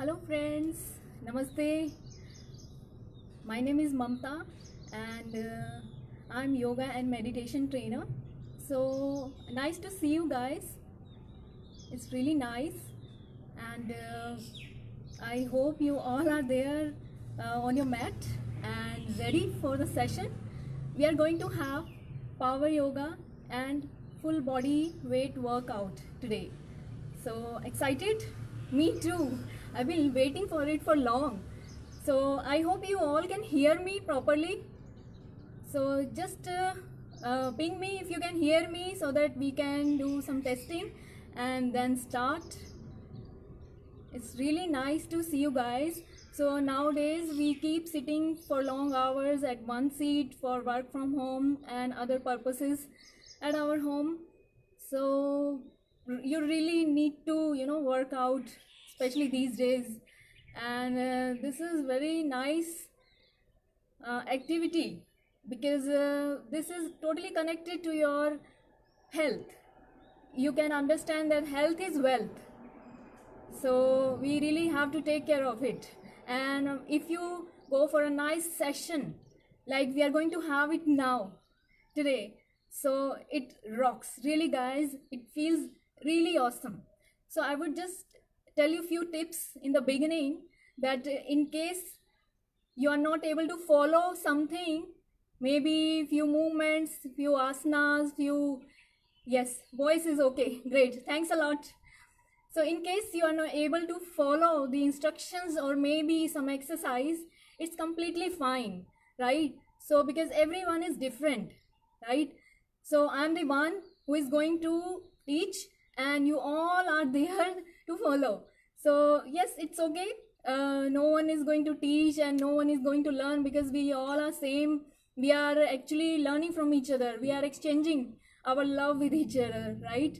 Hello friends, namaste. My name is Mamta and I'm yoga and meditation trainer. So nice to see you guys. It's really nice, and I hope you all are there on your mat and ready for the session. We are going to have power yoga and full body weight workout today. So excited? Me too. I've been waiting for it for long. So I hope you all can hear me properly. So just ping me if you can hear me, so that we can do some testing and then start. It's really nice to see you guys. So nowadays we keep sitting for long hours at one seat for work from home and other purposes at our home. So you really need to, you know, work out, especially these days. And this is very nice activity, because this is totally connected to your health. You can understand that health is wealth. So we really have to take care of it. And if you go for a nice session, like we are going to have it now, today, so it rocks. Really guys, it feels really awesome. So I would just tell you a few tips in the beginning, that in case you are not able to follow something, maybe few movements, few asanas, few, yes, voice is okay, great, thanks a lot. So in case you are not able to follow the instructions or maybe some exercise, it's completely fine, right? So because everyone is different, right? So I'm the one who is going to teach, and you all are there to follow. So yes, it's okay. No one is going to teach and no one is going to learn, because we all are same. We are actually learning from each other. We are exchanging our love with each other, right?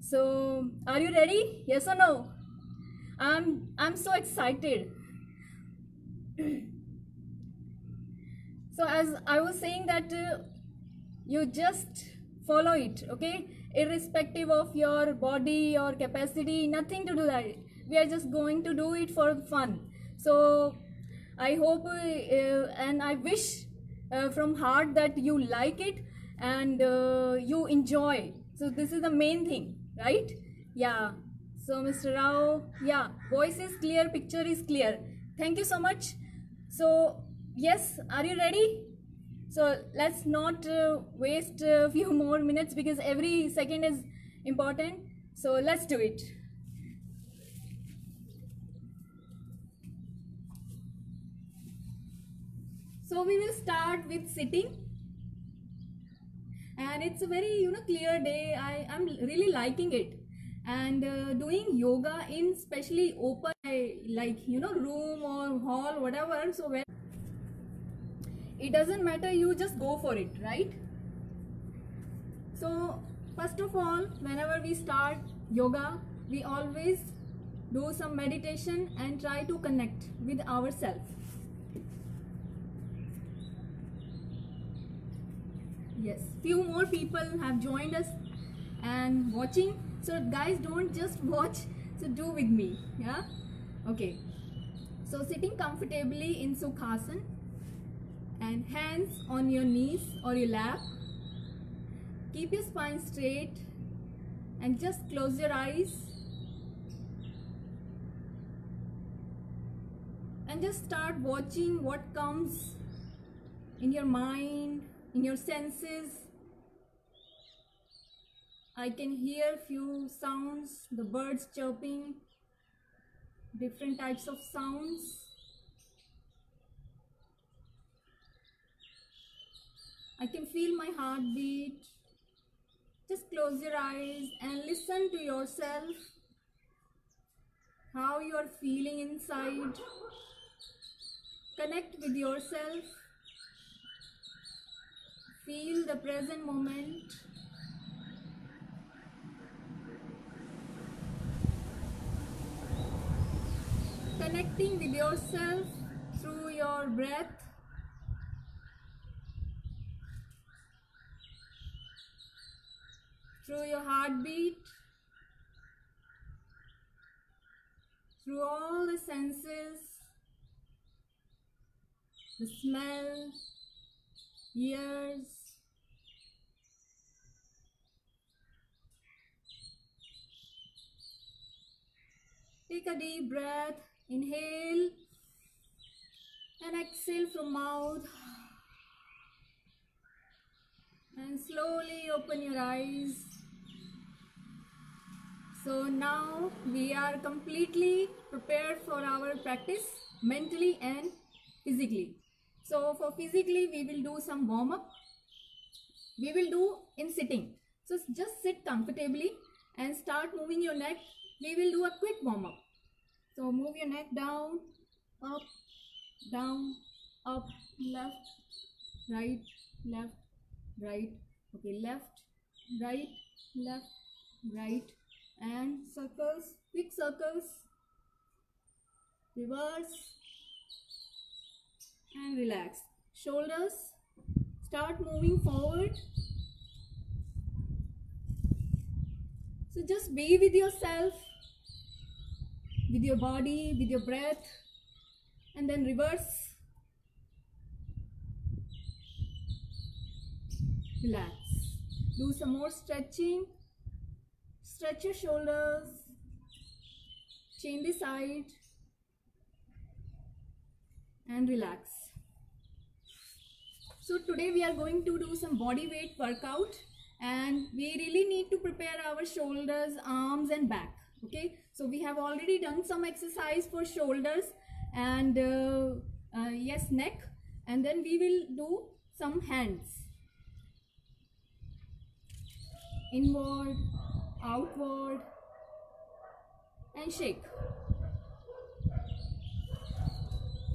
So are you ready? Yes or no? I'm so excited. So as I was saying that you just follow it, okay? Irrespective of your body or capacity, nothing to do that. We are just going to do it for fun. So I hope and I wish from heart that you like it and you enjoy. So this is the main thing, right? Yeah. So Mr. Rao, yeah, voice is clear, picture is clear. Thank you so much. So yes, are you ready? So let's not waste a few more minutes, because every second is important. So let's do it. So we will start with sitting, and it's a very, you know, clear day. I'm really liking it, and doing yoga in especially open, like, you know, room or hall, whatever. So where it doesn't matter, you just go for it, right? So first of all, whenever we start yoga, we always do some meditation and try to connect with ourselves. Yes, few more people have joined us and watching. So guys, don't just watch, so do with me, yeah? Okay, so sitting comfortably in Sukhasan, and hands on your knees or your lap. Keep your spine straight and just close your eyes and just start watching what comes in your mind, in your senses. I can hear few sounds, the birds chirping, different types of sounds. I can feel my heartbeat. Just close your eyes and listen to yourself, how you are feeling inside. Connect with yourself. Feel the present moment. Connecting with yourself through your breath. Through your heartbeat. through all the senses, the smell, ears, take a deep breath, inhale and exhale from mouth, and slowly open your eyes. So now we are completely prepared for our practice mentally and physically. So for physically we will do some warm up. We will do in sitting. So just sit comfortably and start moving your neck. We will do a quick warm up. So move your neck down, up, left, right, okay, left, right, and circles, quick circles, reverse, and relax. Shoulders, start moving forward. So just be with yourself, with your body, with your breath, and then reverse. Relax. Do some more stretching. Stretch your shoulders. Change the side. And relax. So today we are going to do some body weight workout. And we really need to prepare our shoulders, arms and back. Okay, so we have already done some exercise for shoulders and neck, and then we will do some hands, inward, outward, and shake.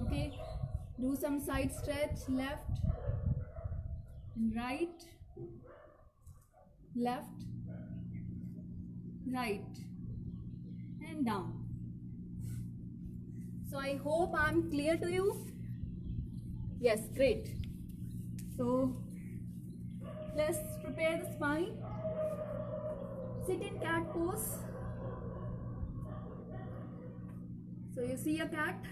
Okay, do some side stretch, left and right, left, right, and down. So I hope I'm clear to you. Yes, great. So let's prepare the spine. Sit in cat pose. So you see a cat,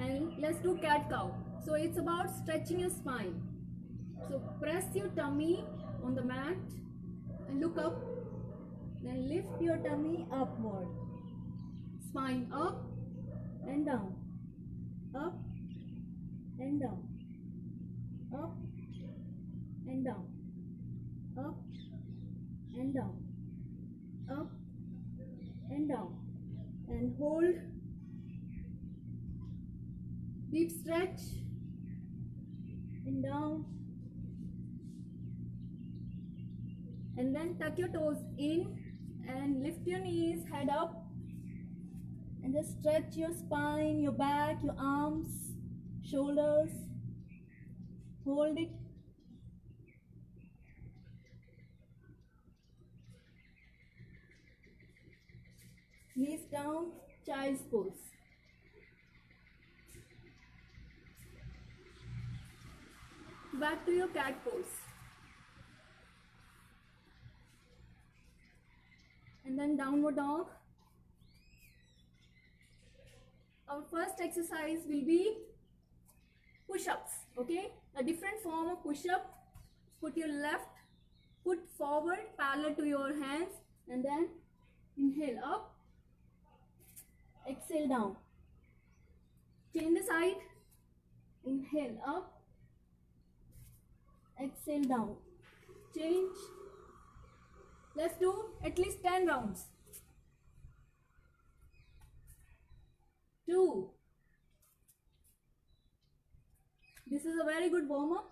and let's do cat cow. So it's about stretching your spine. So press your tummy on the mat and look up, then lift your tummy upward, spine up and down, up and down, up and down, up and down, up and down, and hold. Deep stretch and down. And then tuck your toes in and lift your knees, head up, and just stretch your spine, your back, your arms, shoulders. Hold it. Knees down, child's pose. Back to your cat pose. And then downward dog. Our first exercise will be push-ups, okay? A different form of push-up. Put your left foot forward, parallel to your hands, and then inhale up, exhale down. Change the side, inhale up, exhale down. Change. Let's do at least 10 rounds. 2. This is a very good warm up.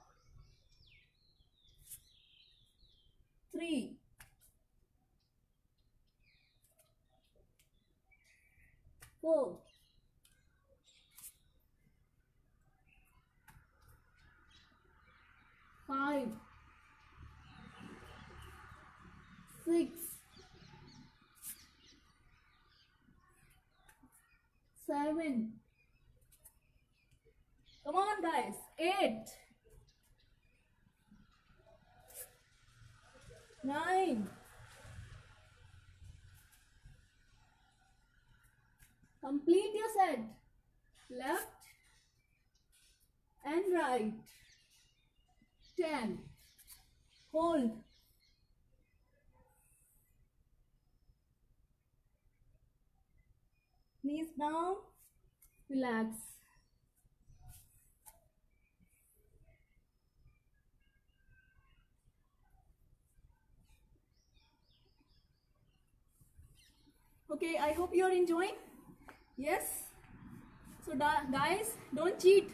3. 4. 5. 6, 7, come on guys, 8, 9, Complete your set. Left and right. 10. Hold. Knees down. Relax. Okay, I hope you are enjoying. Yes? So guys, don't cheat.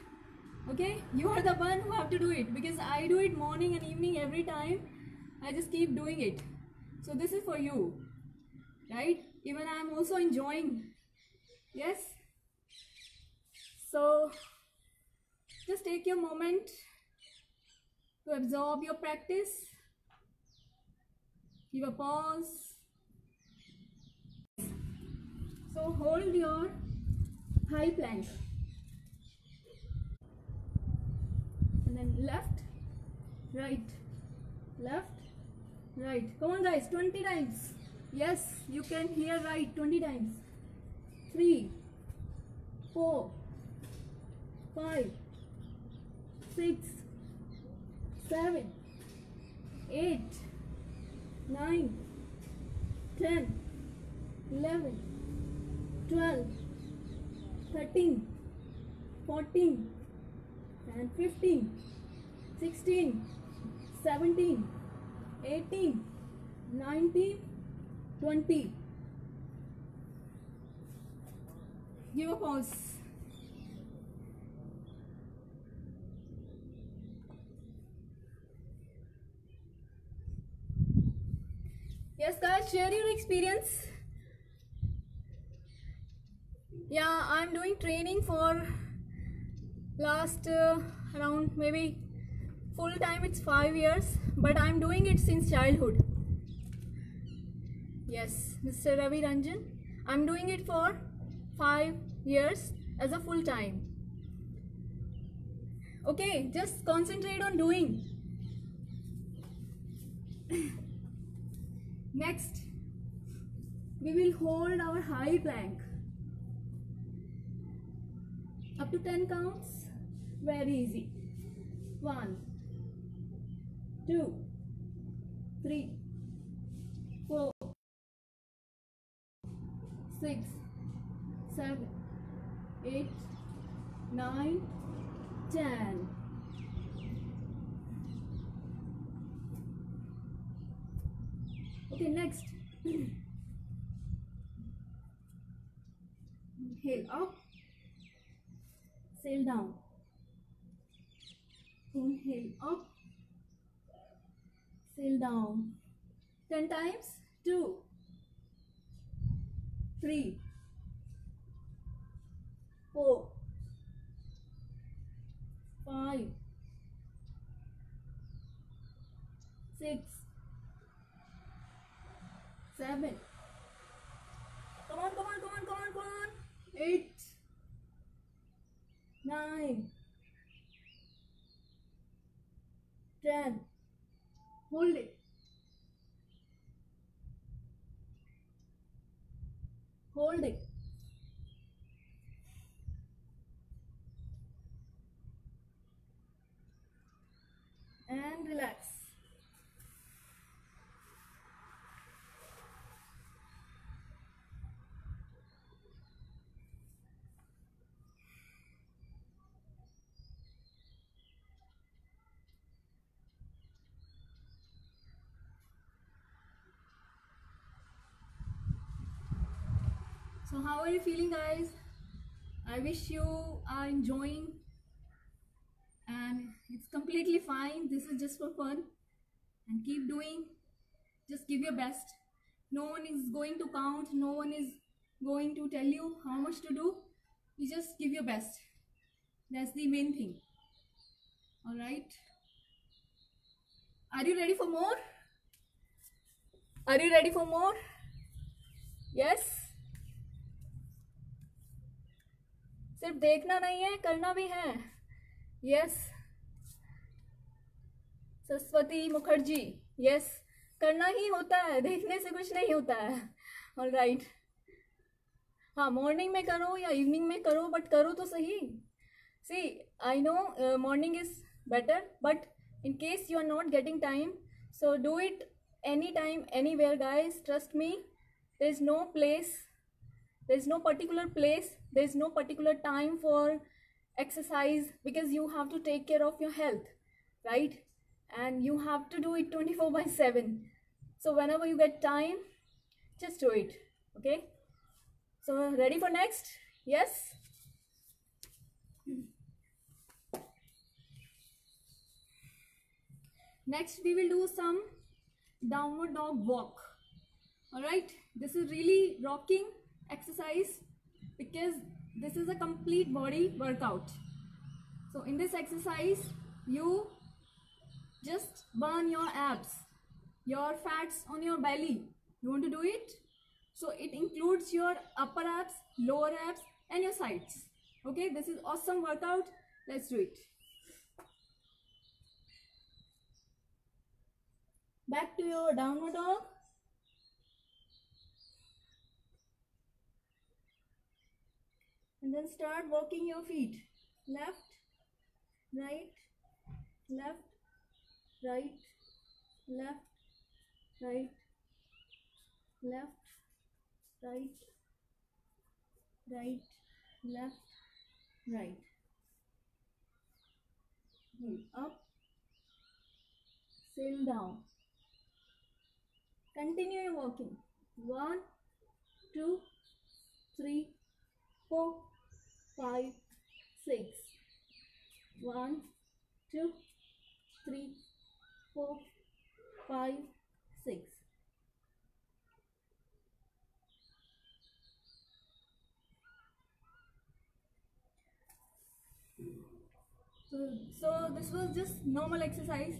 Okay? You are the one who have to do it, because I do it morning and evening every time. I just keep doing it. So this is for you. Right? Even I am also enjoying. Yes? So just take your moment to absorb your practice. Give a pause. So hold your thigh plank and then left, right. Come on guys, 20 times. Yes, you can hear right, 20 times. 3, 4, 5, 6, 7, 8, 9, 10, 11, 12, 13, 14, and 15, 16, 17, 18, 19, 20. Give a pause. Yes guys, share your experience. Yeah, I'm doing training for last around maybe full time it's 5 years, but I'm doing it since childhood. Yes, Mr. Ravi Ranjan. I'm doing it for 5 years as a full time. Okay, just concentrate on doing. Next, we will hold our high plank. Up to 10 counts, very easy. 1, 2, 3, 4, 6, 7, 8, 9, 10. Okay, next. Inhale up. Sail down. Inhale up. Sail down. 10 times. 2, 3, 4, 5, 6, 7. Come on, come on, come on, come on, come on. 8. 9, 10, hold it, hold it. And relax. So how are you feeling guys? I wish you are enjoying, and it's completely fine. This is just for fun, and keep doing. Just give your best. No one is going to count. No one is going to tell you how much to do. You just give your best. That's the main thing. Alright. Are you ready for more? Are you ready for more? Yes? सिर्फ देखना नहीं है, करना भी है. Yes Saraswati Mukherjee. Yes, करना ही होता है, देखने से कुछ नहीं होता है. ऑलराइट, हाँ मॉर्निंग में करो या इवनिंग में करो, बट करो तो सही. See I know morning is better, but in case you are not getting time, so do it any time anywhere guys. Trust me, there is no place, there is no particular place, there is no particular time for exercise, because you have to take care of your health, right? And you have to do it 24/7. So whenever you get time, just do it. Okay, so ready for next? Yes. Next we will do some downward dog walk. All right, this is really rocking exercise because this is a complete body workout. So in this exercise you just burn your abs, your fats on your belly. You want to do it? So it includes your upper abs, lower abs and your sides. Okay, this is awesome workout. Let's do it. Back to your downward dog. And then start working your feet, left, right, left, right, left, right, right, left, right. Up, sail down. Continue your walking. 1, 2, 3, 4, 5, 6. 1, 2, 3, 4, 5, 6. So this was just normal exercise.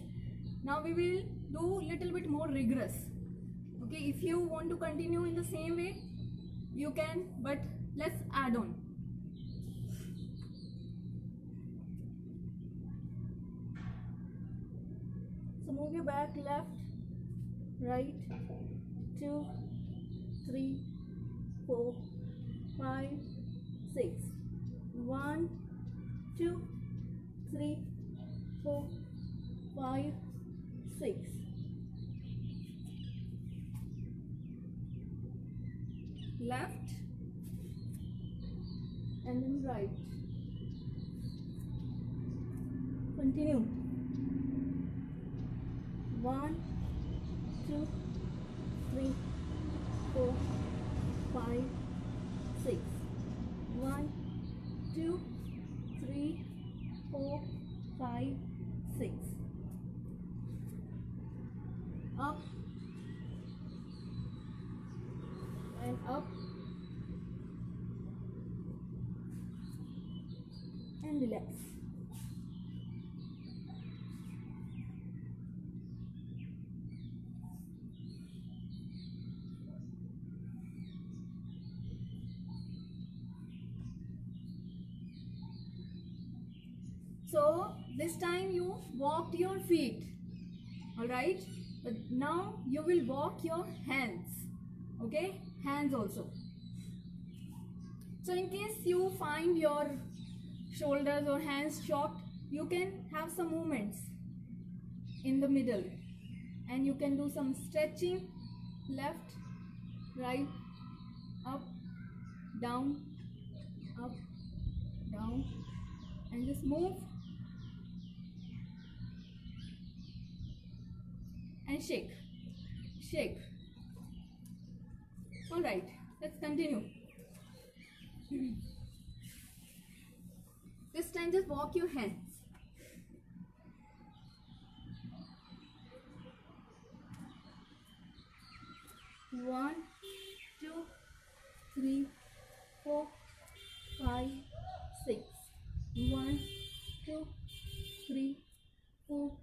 Now we will do little bit more rigorous. Okay, if you want to continue in the same way, you can, but let's add on. Move your back, left, right, 2, 3, 4, 5, 6. 1, 2, 3, 4, 5, 6. Left and then right. Continue. 1, 2, 3, 4, 5, 6. 1, 2, 3, 4, 5, 6. Up and up and relax. So this time you walked your feet, all right? But now you will walk your hands, okay? Hands also. So in case you find your shoulders or hands short, you can have some movements in the middle, and you can do some stretching. Left, right, up, down, up, down, and just move. And shake, shake. All right, let's continue. This time just walk your hands. One, two, three, four, five, six. 1, 2, 3, 4,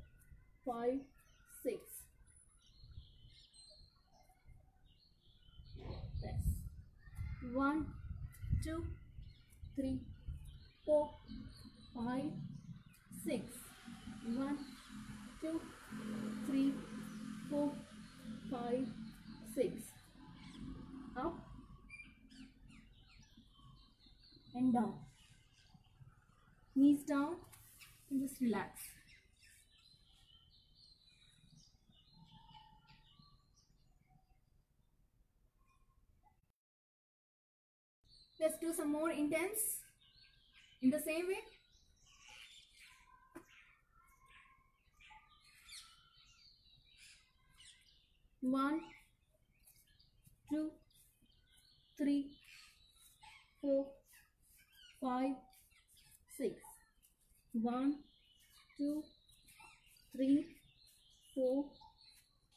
5, 6. Press. 1, 2, 3, 4, 5, 6. 1, 2, 3, 4, 5, 6. Up and down. Knees down and just relax. Let's do some more intense in the same way. One, two, three, four, 5, 6. 1, 2, 3, 4,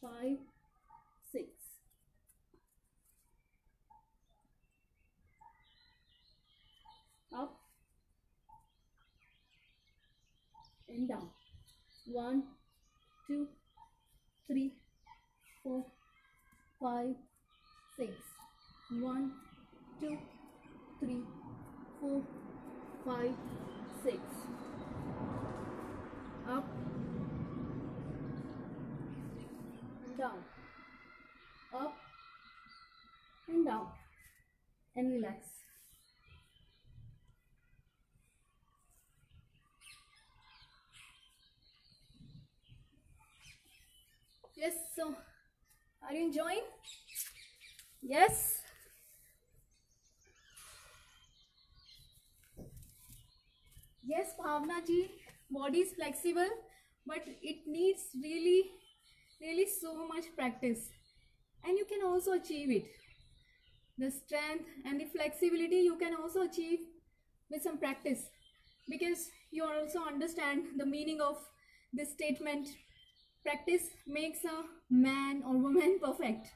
5, 6. Up and down. 1, 2, 3, 4, 5, 6. 1, 2, 3, 4, 5, 6. Up and down. Up and down. And relax. Yes, so are you enjoying? Yes. Yes, Pavna ji, body is flexible, but it needs really so much practice. And you can also achieve it. The strength and the flexibility you can also achieve with some practice, because you also understand the meaning of this statement. Practice makes a man or woman perfect,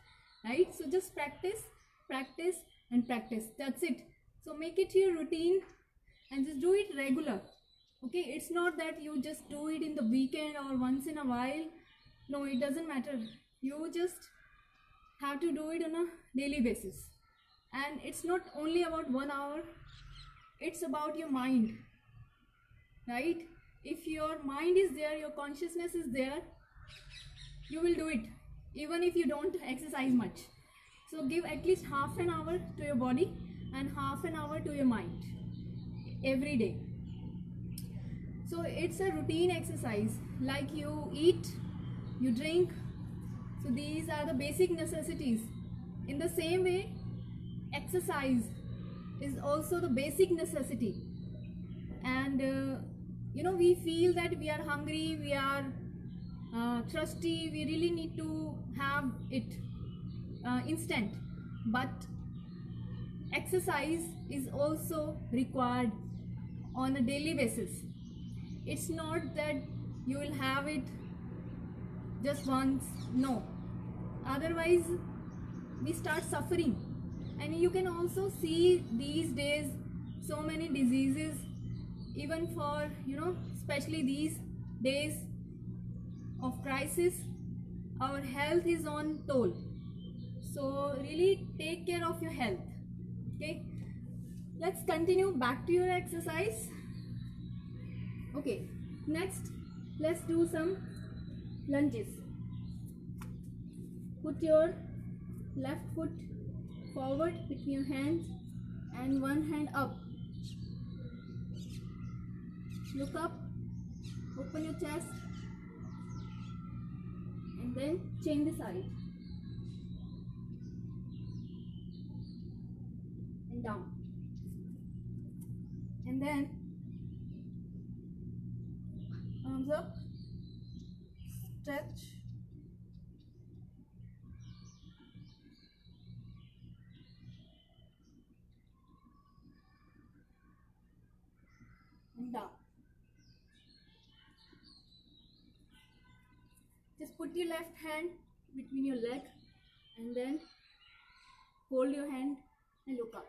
right? So just practice, practice and practice. That's it. So make it your routine. And just do it regular, okay? It's not that you just do it in the weekend or once in a while. No, it doesn't matter. You just have to do it on a daily basis. And it's not only about 1 hour. It's about your mind, right? If your mind is there, your consciousness is there, you will do it, even if you don't exercise much. So give at least half an hour to your body and half an hour to your mind every day. So it's a routine exercise, like you eat, you drink. So these are the basic necessities. In the same way, exercise is also the basic necessity. And you know, we feel that we are hungry, we are thirsty, we really need to have it instant, but exercise is also required on a daily basis. It's not that you will have it just once. No, otherwise we start suffering. And you can also see these days so many diseases, even for, you know, especially these days of crisis, our health is on toll. So really take care of your health, okay? Let's continue back to your exercise. Okay, next let's do some lunges. Put your left foot forward between your hands and one hand up. Look up, open your chest, and then change the side and down. And then arms up, stretch, and down. Just put your left hand between your leg and then hold your hand and look up.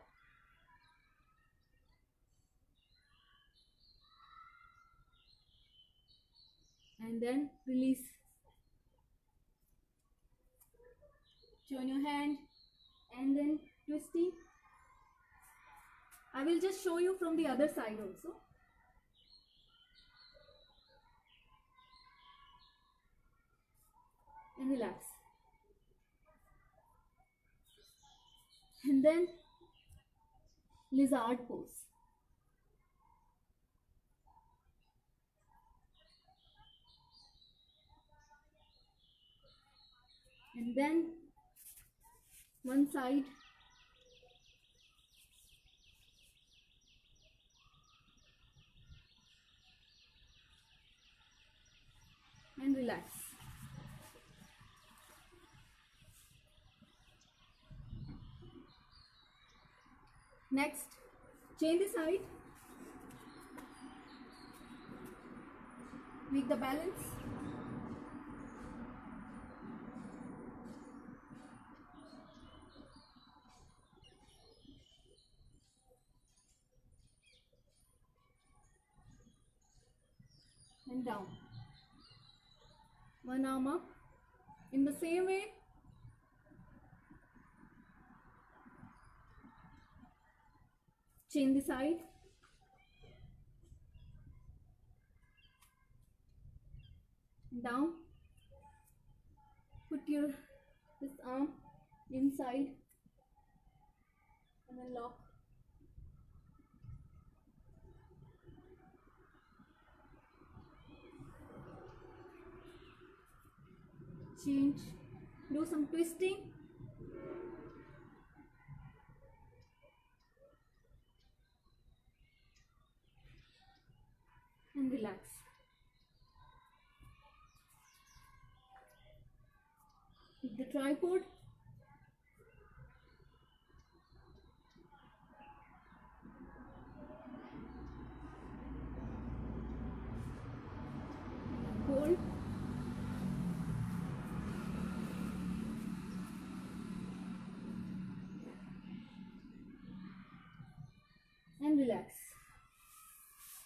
And then release. Turn your hand and then twisty. I will just show you from the other side also. And relax. And then lizard pose. and then one side. And relax. Next, change the side. Make the balance. And down. One arm up. In the same way, change the side. Down. Put your this arm inside and then lock. Change, do some twisting. And relax. Take the tripod. Hold. And relax.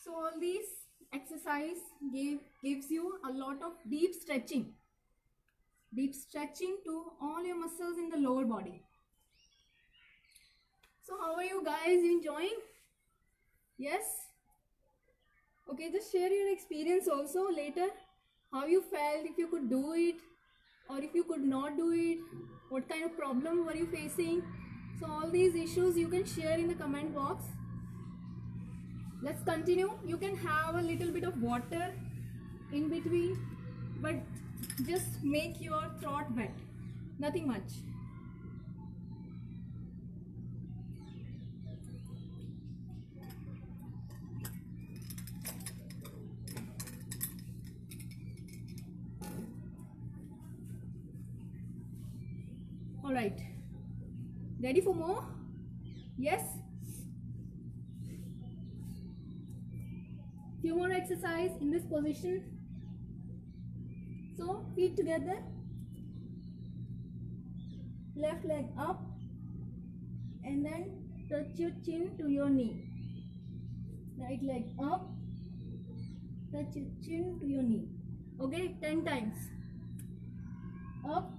So all these exercise gives you a lot of deep stretching to all your muscles in the lower body. So how are you guys enjoying? Yes? Okay, just share your experience also later, how you felt, if you could do it or if you could not do it, what kind of problem were you facing. So all these issues you can share in the comment box. Let's continue. You can have a little bit of water in between, but just make your throat wet, nothing much. All right, ready for more? Yes? Few more exercise in this position. So feet together, left leg up, and then touch your chin to your knee. Right leg up, touch your chin to your knee. Okay, 10 times. Up,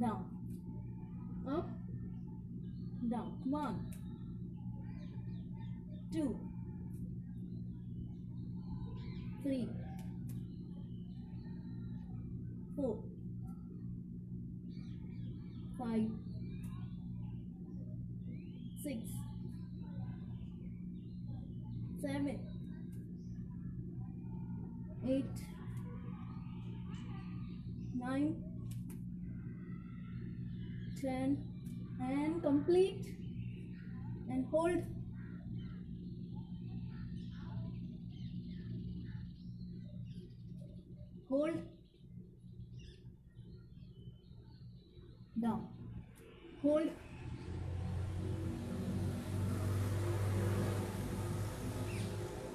down, up, down. 1, 2, 3, 4, 5, 6, 7, 8, 9, 10, and complete, and hold. Hold. Down. Hold.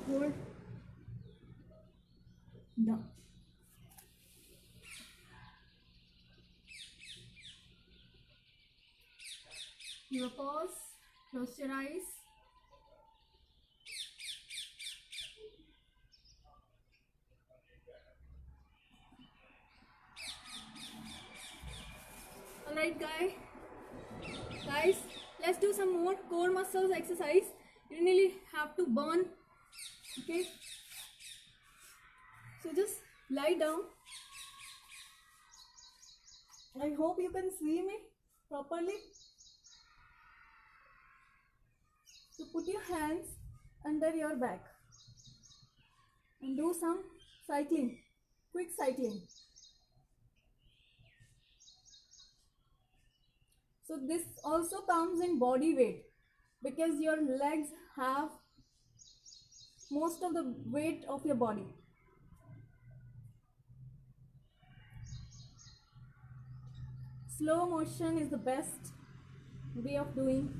Hold. Down. Give a pause. Close your eyes. Alright guys, let's do some more core muscles exercise. You really have to burn, okay? So just lie down. I hope you can see me properly. So put your hands under your back and do some cycling, quick cycling. So this also comes in body weight, because your legs have most of the weight of your body. Slow motion is the best way of doing.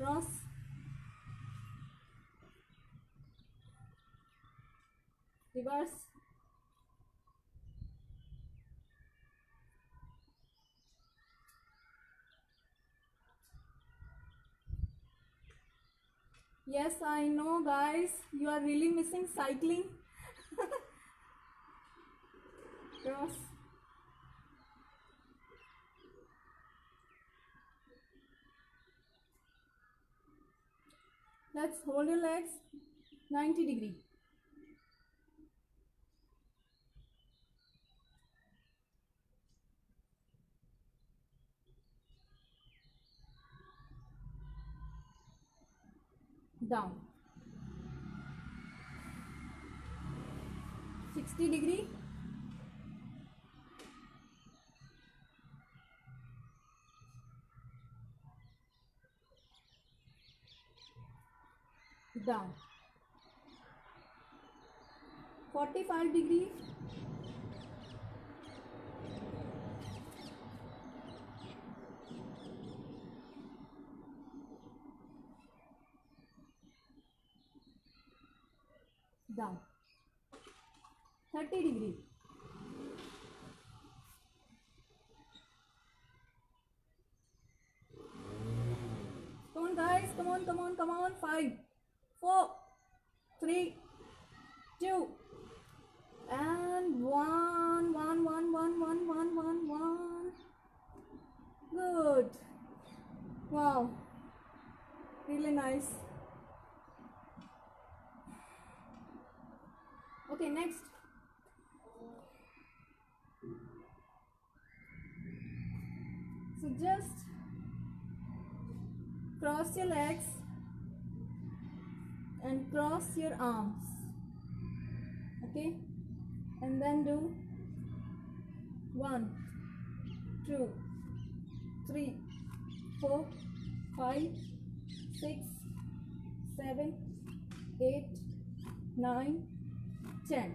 Cross. Reverse. Yes, I know guys, you are really missing cycling. Cross. Let's hold your legs 90 degree. Down. 60 degree. Down. 45 degree. Down. 30 degree. Come on guys, come on, come on, come on. 5, 4, 3, 2, and one. Good. Wow. Really nice. Okay, next. So just cross your legs and cross your arms. Okay, and then do 1, 2, 3, 4, 5, 6, 7, 8, 9, 10.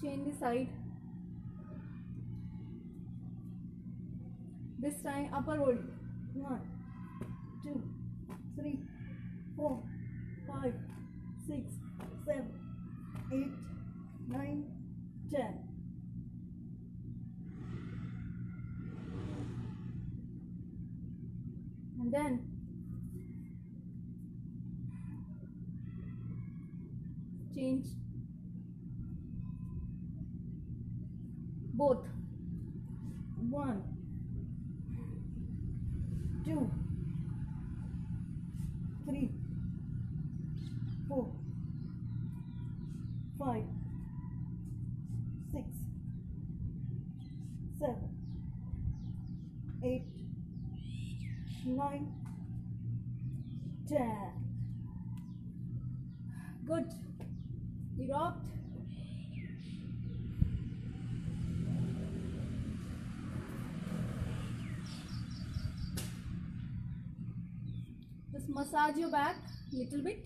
Change the side. This time upper body. 1, 2, 3, 4, 5, 6, 7, 8, 9, 10. And then change both. 1, 2, 3, 4, 5, 6, 7, 8, 9, 10. Good. Erupt. Just massage your back a little bit.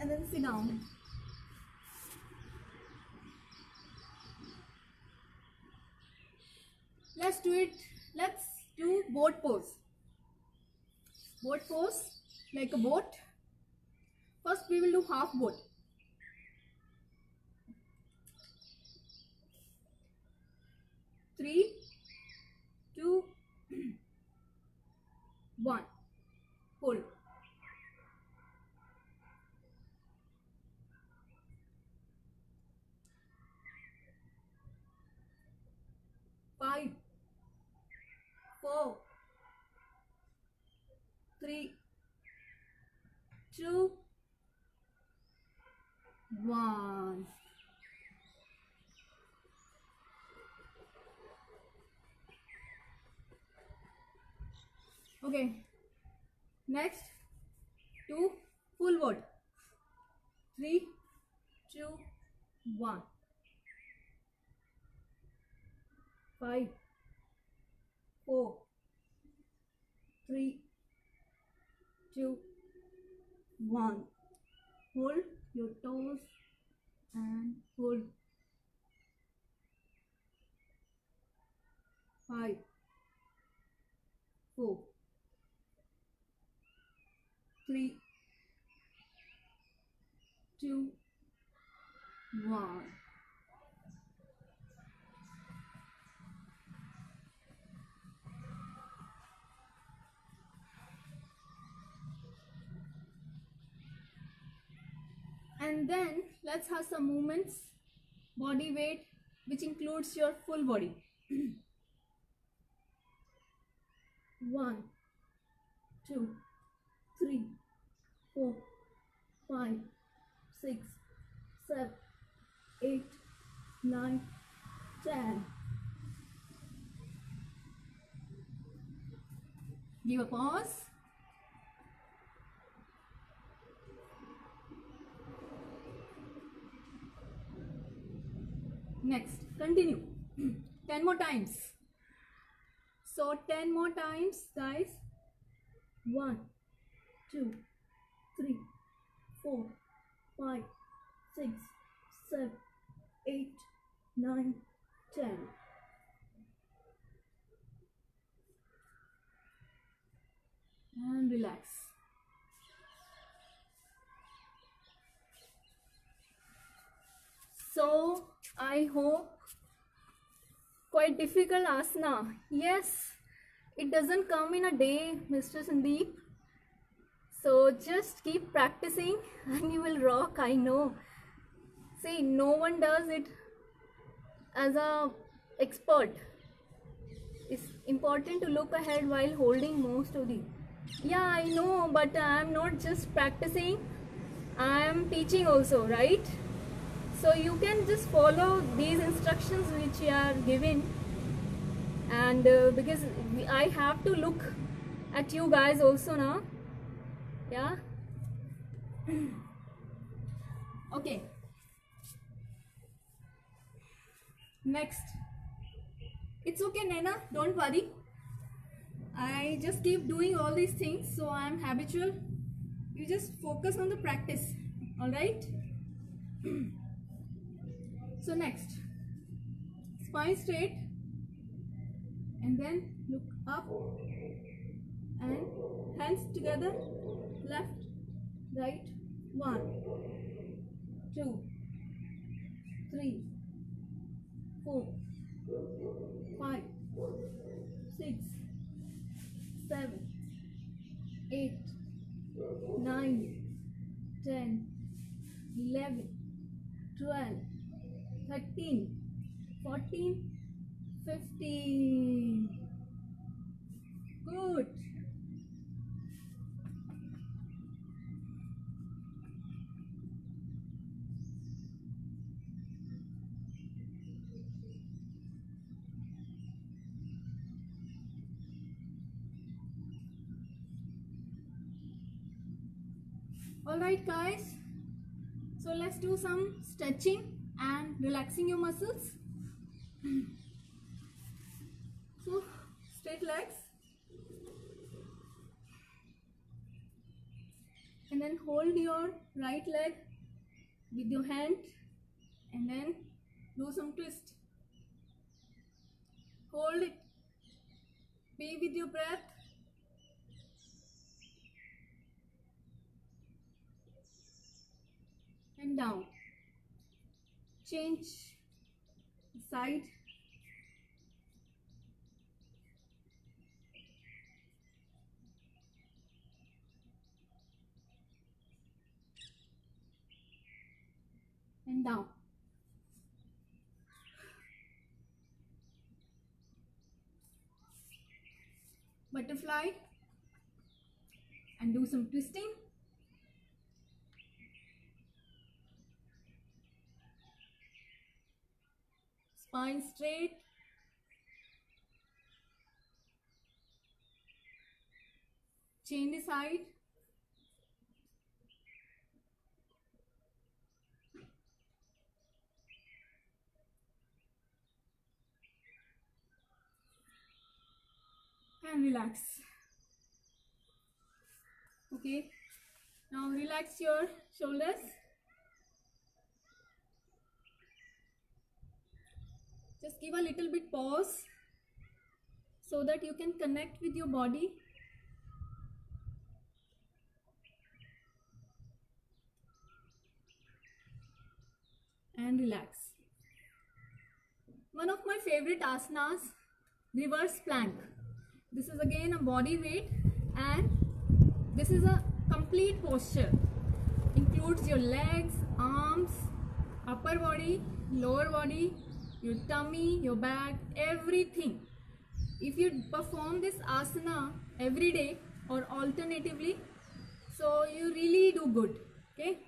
And then sit down. Let's do it. Let's do boat pose. Boat pose like a boat. First we will do half boat. Three, two, one. Pull. Five. 4, 3, 2, 1. Okay. Next, 2 full board. 3, 2, 1. 5, 4, 3, 2, 1. Hold your toes and hold. 5, 4, 3, 2, 1. And then let's have some movements, body weight, which includes your full body. 1, 2, 3, 4, 5, 6, 7, 8, 9, 10. Give a pause. Next, continue 10 more times. So 10 more times, guys. 1, 2, 3, 4, 5, 6, 7, 8, 9, 10. And relax. So I hope quite difficult asana. Yes, it doesn't come in a day, Mr. Sandeep. So just keep practicing and you will rock, I know. See, no one does it as a expert. It's important to look ahead while holding most of the. Yeah, I know, but I'm not just practicing, I'm teaching also, right? So you can just follow these instructions which you are given, and because I have to look at you guys also now. Yeah. Okay. Next. It's okay, Naina. Don't worry. I just keep doing all these things, so I am habitual. You just focus on the practice. All right. So next, spine straight and then look up and hands together, left, right, 1, 2, 3, 4, 5, 6, 7, 8, 9, 10, 11, 12, 13, 14, 15. Good. All right, guys. So let's do some stretching and relaxing your muscles. So straight legs and then hold your right leg with your hand and then do some twist. Hold it, be with your breath. And down. Change side. And down. Butterfly. And do some twisting. Spine straight Change the side. And relax. Okay. Now relax your shoulders. Just give a little bit pause so that you can connect with your body. And relax. One of my favorite asanas, reverse plank. This is again a body weight, and this is a complete posture. Includes your legs, arms, upper body, lower body, your tummy, your back, everything. If you perform this asana every day or alternatively, so you really do good. Okay.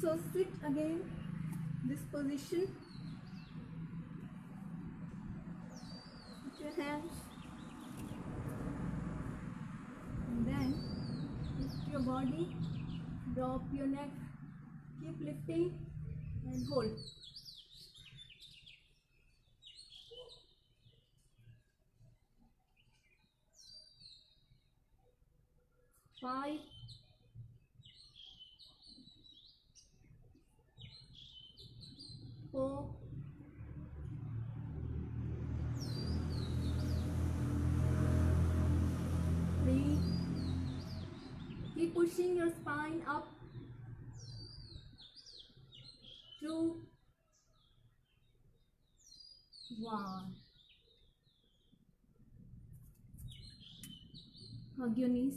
So sit again this position. Your hands and then lift your body, drop your neck, keep lifting and hold. Five, four, 3, keep pushing your spine up, 2, 1, hug your knees,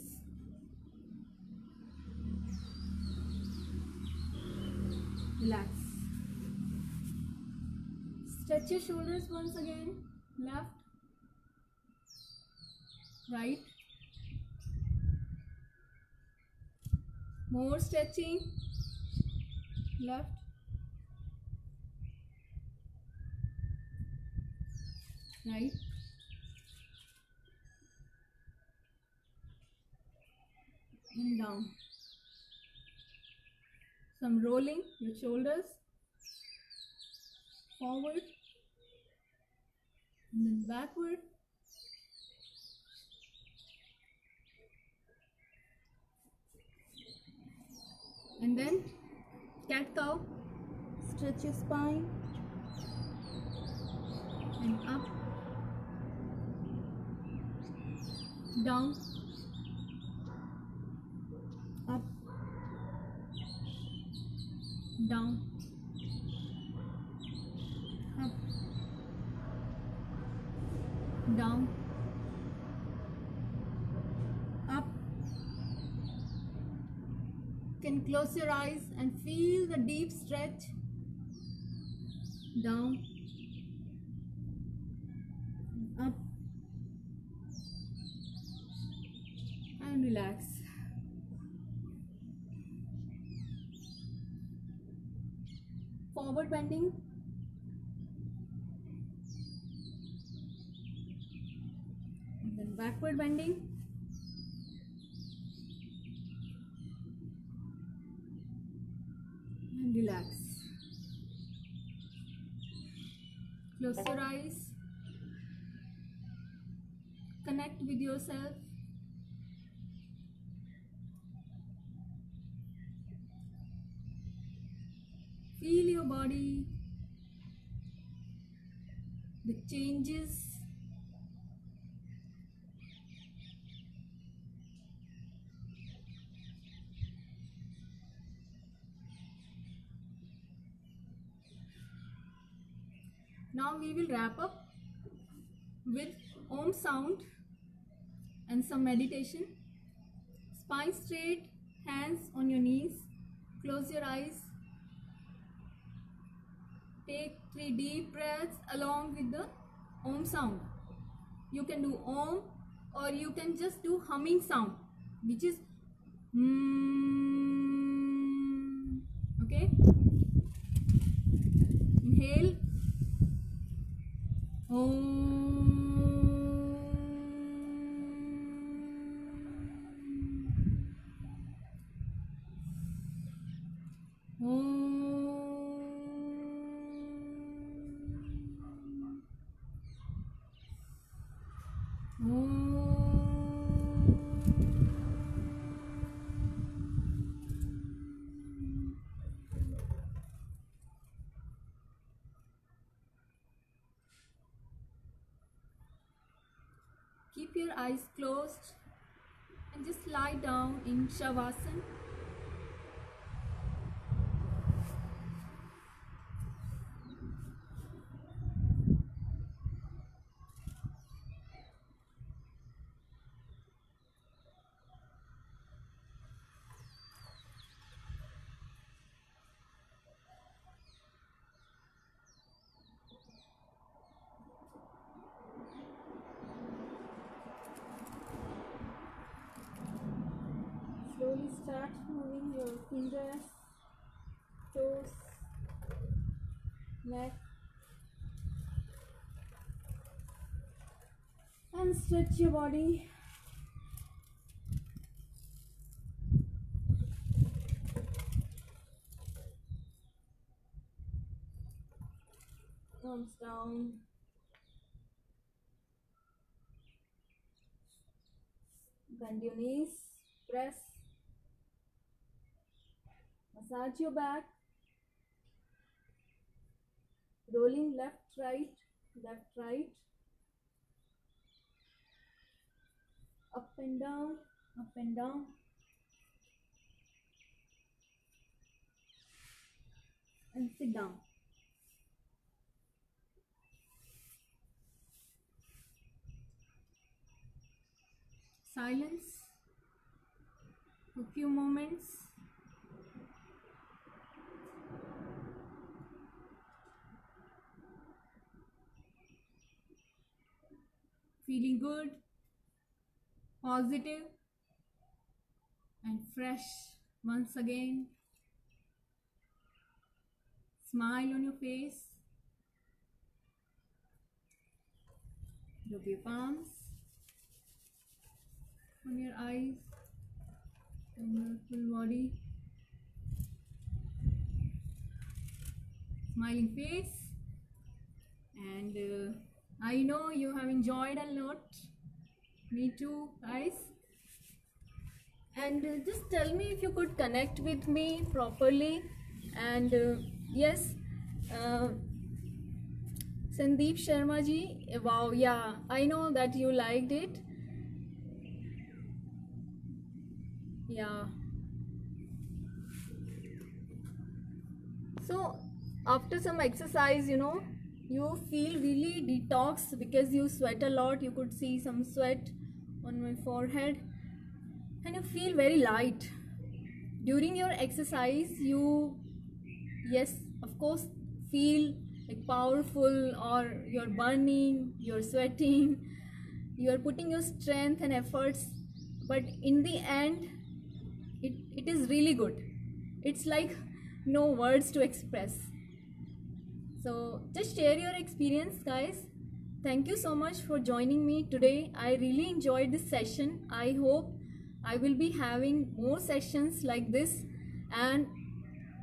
relax, stretch your shoulders once again, left, right. More stretching, left, right, and down. Some rolling your shoulders forward and then backward. And then cat cow, stretch your spine and up, down, up, down, up, down, up. Can close your eyes and feel the deep stretch. Down, up, and relax. Forward bending, and then backward bending. Relax. Close your eyes. Connect with yourself. Feel your body. The changes. Now we will wrap up with Om sound and some meditation. Spine straight, hands on your knees, close your eyes. Take 3 deep breaths along with the Om sound. You can do Om or you can just do humming sound, which is mm. Okay. Inhale. Om. Keep your eyes closed and just lie down in Shavasana. Start moving your fingers, toes, neck, and stretch your body. Thumbs down. Bend your knees, press. Massage your back, rolling left, right, up and down, up and down, and sit down. Silence for a few moments. Feeling good, positive, and fresh once again. Smile on your face. Rub your palms on your eyes and your full body. Smiling face, and I know you have enjoyed a lot, me too guys, and just tell me if you could connect with me properly. And yes, Sandeep Sharma ji, wow, yeah, I know that you liked it, yeah. So after some exercise, you know, you feel really detoxed because you sweat a lot. You could see some sweat on my forehead, and you feel very light during your exercise. You, yes, of course, feel like powerful, or you're burning, you're sweating, you're putting your strength and efforts, but in the end it is really good. It's like no words to express. So just share your experience guys. Thank you so much for joining me today. I really enjoyed this session. I hope I will be having more sessions like this, and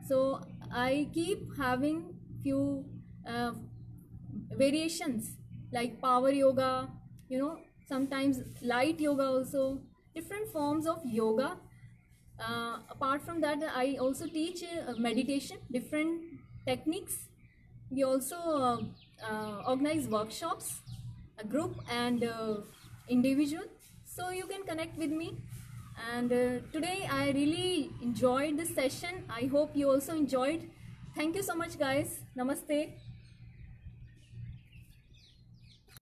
so I keep having few variations like power yoga, you know, sometimes light yoga also, different forms of yoga. Apart from that, I also teach meditation, different techniques. We also organize workshops, a group and individual, so you can connect with me. And today I really enjoyed this session. I hope you also enjoyed. Thank you so much guys. Namaste.